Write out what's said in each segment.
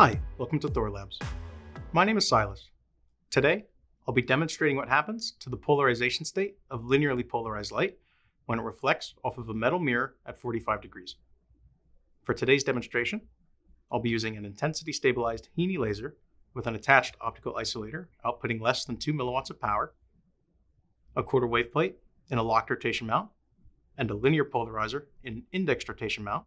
Hi, welcome to Thor Labs. My name is Silas. Today, I'll be demonstrating what happens to the polarization state of linearly polarized light when it reflects off of a metal mirror at 45 degrees. For today's demonstration, I'll be using an intensity-stabilized HeNe laser with an attached optical isolator outputting less than 2 milliwatts of power, a quarter wave plate in a locked rotation mount, and a linear polarizer in an indexed rotation mount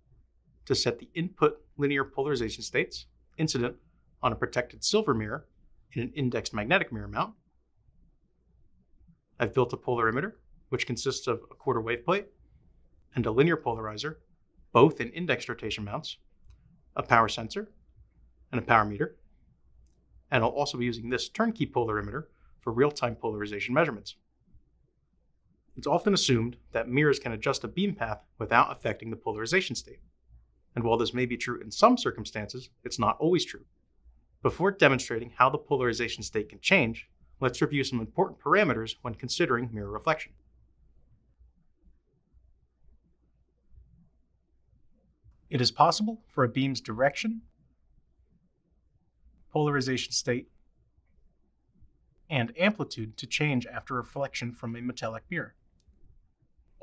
to set the input linear polarization states incident on a protected silver mirror in an indexed magnetic mirror mount. I've built a polarimeter, which consists of a quarter wave plate and a linear polarizer, both in indexed rotation mounts, a power sensor, and a power meter. And I'll also be using this turnkey polarimeter for real-time polarization measurements. It's often assumed that mirrors can adjust a beam path without affecting the polarization state. And while this may be true in some circumstances, it's not always true. Before demonstrating how the polarization state can change, let's review some important parameters when considering mirror reflection. It is possible for a beam's direction, polarization state, and amplitude to change after reflection from a metallic mirror.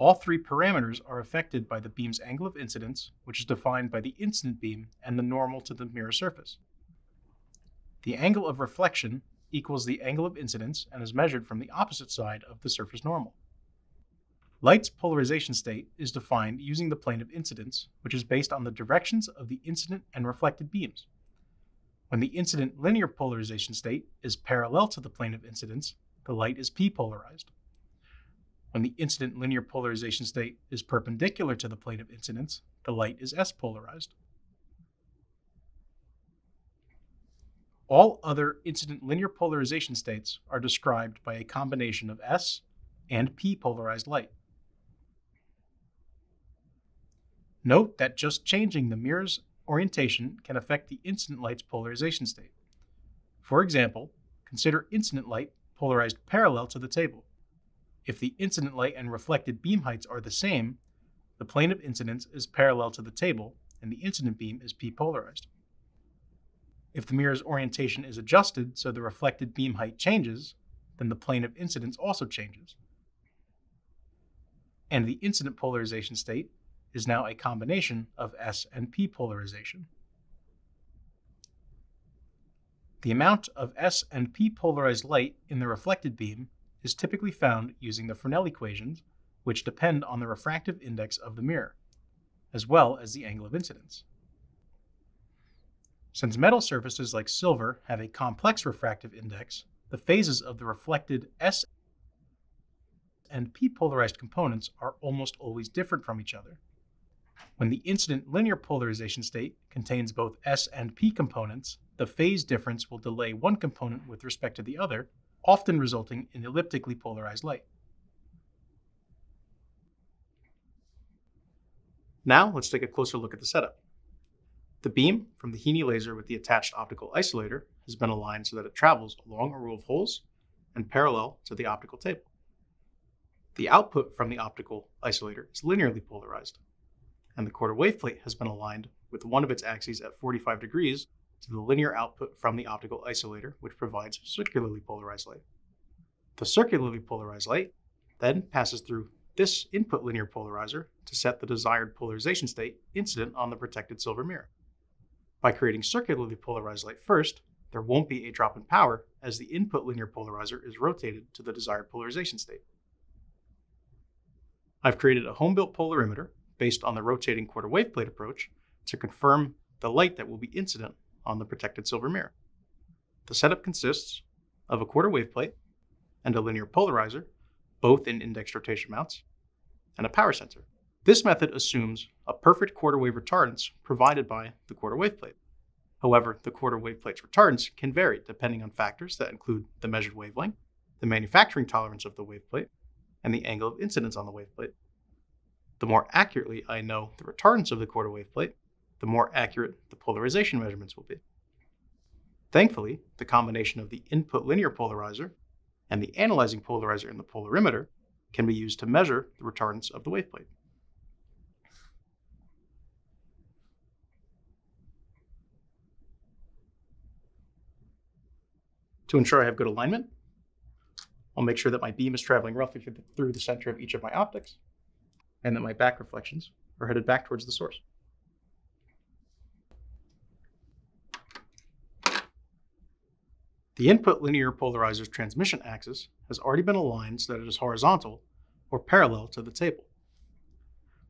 All three parameters are affected by the beam's angle of incidence, which is defined by the incident beam and the normal to the mirror surface. The angle of reflection equals the angle of incidence and is measured from the opposite side of the surface normal. Light's polarization state is defined using the plane of incidence, which is based on the directions of the incident and reflected beams. When the incident linear polarization state is parallel to the plane of incidence, the light is p-polarized. When the incident linear polarization state is perpendicular to the plane of incidence, the light is S-polarized. All other incident linear polarization states are described by a combination of S and P-polarized light. Note that just changing the mirror's orientation can affect the incident light's polarization state. For example, consider incident light polarized parallel to the table. If the incident light and reflected beam heights are the same, the plane of incidence is parallel to the table, and the incident beam is p-polarized. If the mirror's orientation is adjusted so the reflected beam height changes, then the plane of incidence also changes. And the incident polarization state is now a combination of S and P polarization. The amount of S and P polarized light in the reflected beam is typically found using the Fresnel equations, which depend on the refractive index of the mirror, as well as the angle of incidence. Since metal surfaces like silver have a complex refractive index, the phases of the reflected S and P polarized components are almost always different from each other. When the incident linear polarization state contains both S and P components, the phase difference will delay one component with respect to the other, often resulting in elliptically polarized light. Now let's take a closer look at the setup. The beam from the HeNe laser with the attached optical isolator has been aligned so that it travels along a row of holes and parallel to the optical table. The output from the optical isolator is linearly polarized, and the quarter wave plate has been aligned with one of its axes at 45 degrees to the linear output from the optical isolator, which provides circularly polarized light. The circularly polarized light then passes through this input linear polarizer to set the desired polarization state incident on the protected silver mirror. By creating circularly polarized light first, there won't be a drop in power as the input linear polarizer is rotated to the desired polarization state. I've created a home-built polarimeter based on the rotating quarter wave plate approach to confirm the light that will be incident on the protected silver mirror. The setup consists of a quarter wave plate and a linear polarizer, both in indexed rotation mounts, and a power sensor. This method assumes a perfect quarter wave retardance provided by the quarter wave plate. However, the quarter wave plate's retardance can vary depending on factors that include the measured wavelength, the manufacturing tolerance of the wave plate, and the angle of incidence on the wave plate. The more accurately I know the retardance of the quarter wave plate, the more accurate the polarization measurements will be. Thankfully, the combination of the input linear polarizer and the analyzing polarizer in the polarimeter can be used to measure the retardance of the wave plate. To ensure I have good alignment, I'll make sure that my beam is traveling roughly through the center of each of my optics, and that my back reflections are headed back towards the source. The input linear polarizer's transmission axis has already been aligned so that it is horizontal or parallel to the table.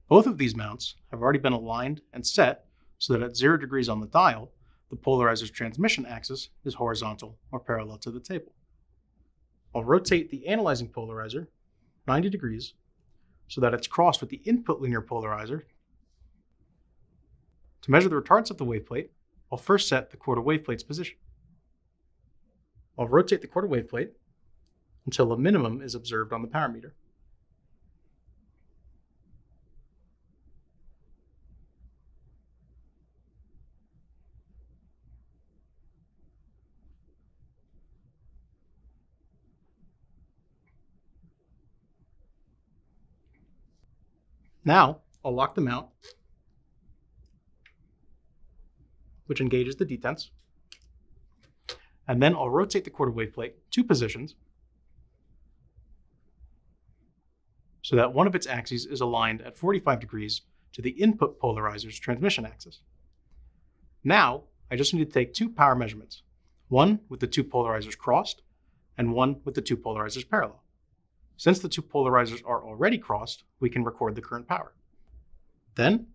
Both of these mounts have already been aligned and set so that at 0 degrees on the dial, the polarizer's transmission axis is horizontal or parallel to the table. I'll rotate the analyzing polarizer 90 degrees so that it's crossed with the input linear polarizer. To measure the retardance of the waveplate, I'll first set the quarter waveplate's position. I'll rotate the quarter waveplate until a minimum is observed on the power meter. Now I'll lock the mount, which engages the detents. And then I'll rotate the quarter waveplate 2 positions so that one of its axes is aligned at 45 degrees to the input polarizer's transmission axis. Now, I just need to take 2 power measurements, one with the 2 polarizers crossed and one with the 2 polarizers parallel. Since the 2 polarizers are already crossed, we can record the current power. Then,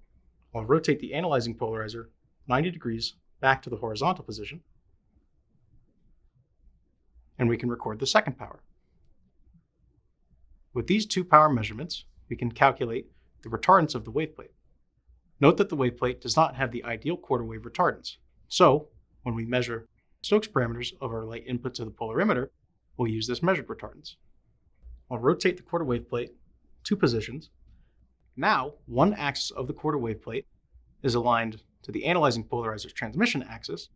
I'll rotate the analyzing polarizer 90 degrees back to the horizontal position, and we can record the second power. With these 2 power measurements, we can calculate the retardance of the waveplate. Note that the waveplate does not have the ideal quarter wave retardance. So, when we measure Stokes parameters of our light input to the polarimeter, we'll use this measured retardance. I'll rotate the quarter waveplate 2 positions. Now, one axis of the quarter waveplate is aligned to the analyzing polarizer's transmission axis,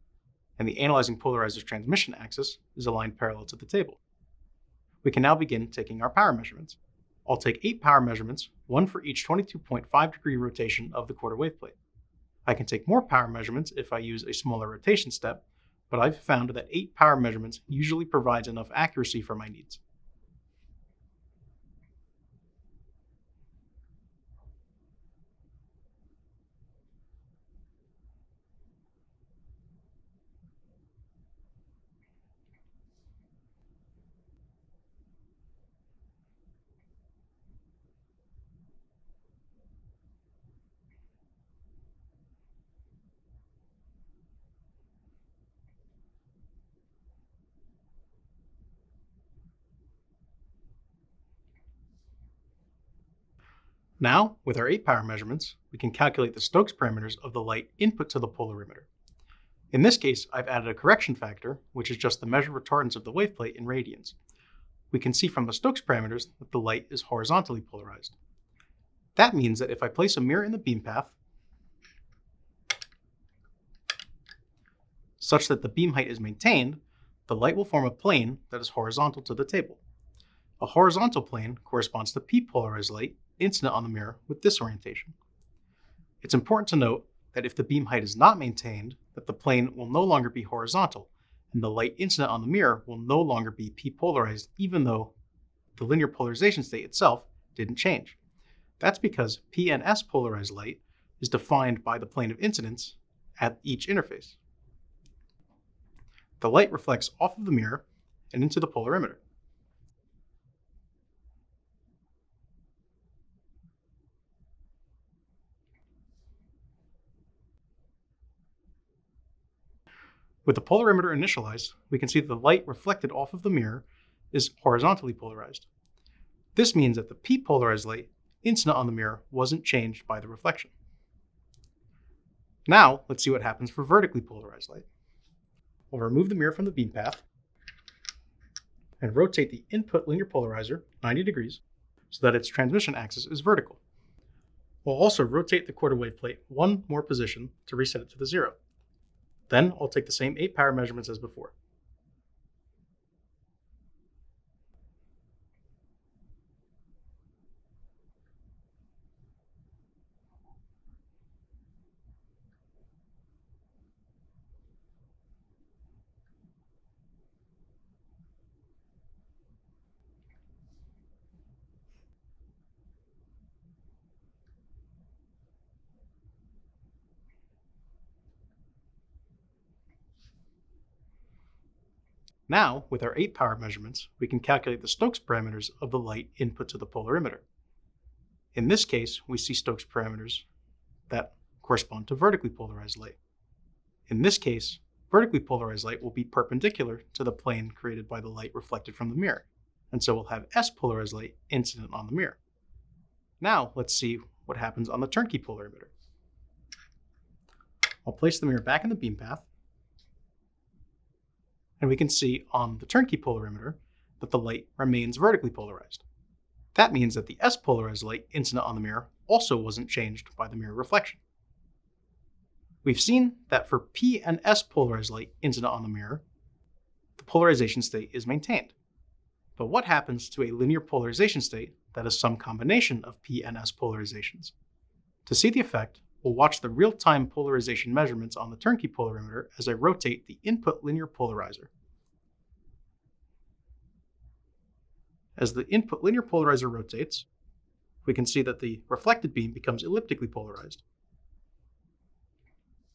and the analyzing polarizer's transmission axis is aligned parallel to the table. We can now begin taking our power measurements. I'll take 8 power measurements, one for each 22.5 degree rotation of the quarter waveplate. I can take more power measurements if I use a smaller rotation step, but I've found that 8 power measurements usually provides enough accuracy for my needs. Now, with our 8 power measurements, we can calculate the Stokes parameters of the light input to the polarimeter. In this case, I've added a correction factor, which is just the measured retardance of the waveplate in radians. We can see from the Stokes parameters that the light is horizontally polarized. That means that if I place a mirror in the beam path, such that the beam height is maintained, the light will form a plane that is horizontal to the table. A horizontal plane corresponds to p-polarized light, incident on the mirror with this orientation. It's important to note that if the beam height is not maintained, that the plane will no longer be horizontal, and the light incident on the mirror will no longer be p-polarized, even though the linear polarization state itself didn't change. That's because p and s polarized light is defined by the plane of incidence at each interface. The light reflects off of the mirror and into the polarimeter. With the polarimeter initialized, we can see that the light reflected off of the mirror is horizontally polarized. This means that the p-polarized light incident on the mirror wasn't changed by the reflection. Now, let's see what happens for vertically polarized light. We'll remove the mirror from the beam path and rotate the input linear polarizer 90 degrees so that its transmission axis is vertical. We'll also rotate the quarter waveplate 1 more position to reset it to the 0. Then I'll take the same 8 power measurements as before. Now, with our 8-power measurements, we can calculate the Stokes parameters of the light input to the polarimeter. In this case, we see Stokes parameters that correspond to vertically polarized light. In this case, vertically polarized light will be perpendicular to the plane created by the light reflected from the mirror, and so we'll have S polarized light incident on the mirror. Now, let's see what happens on the turnkey polarimeter. I'll place the mirror back in the beam path, and we can see on the turnkey polarimeter that the light remains vertically polarized. That means that the S polarized light incident on the mirror also wasn't changed by the mirror reflection. We've seen that for P and S polarized light incident on the mirror, the polarization state is maintained. But what happens to a linear polarization state that is some combination of P and S polarizations? To see the effect, we'll watch the real-time polarization measurements on the turnkey polarimeter as I rotate the input linear polarizer. As the input linear polarizer rotates, we can see that the reflected beam becomes elliptically polarized.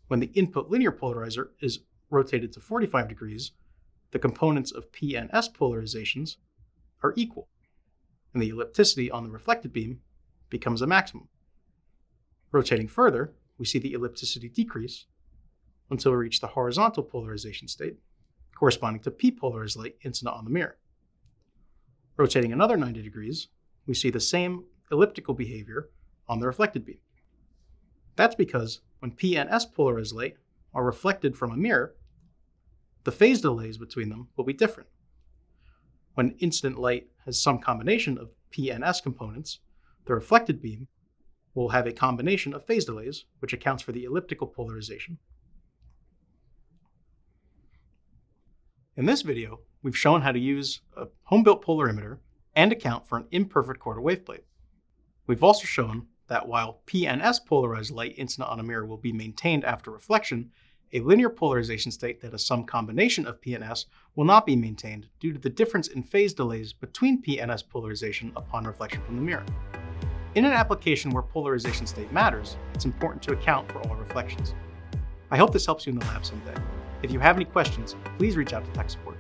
When the input linear polarizer is rotated to 45 degrees, the components of P and S polarizations are equal, and the ellipticity on the reflected beam becomes a maximum. Rotating further, we see the ellipticity decrease until we reach the horizontal polarization state, corresponding to P polarized light incident on the mirror. Rotating another 90 degrees, we see the same elliptical behavior on the reflected beam. That's because when P and S polarized light are reflected from a mirror, the phase delays between them will be different. When incident light has some combination of P and S components, the reflected beam will have a combination of phase delays, which accounts for the elliptical polarization. In this video, we've shown how to use a home-built polarimeter and account for an imperfect quarter waveplate. We've also shown that while P and S polarized light incident on a mirror will be maintained after reflection, a linear polarization state that is some combination of P and S will not be maintained due to the difference in phase delays between P and S polarization upon reflection from the mirror. In an application where polarization state matters, it's important to account for all reflections. I hope this helps you in the lab someday. If you have any questions, please reach out to tech support.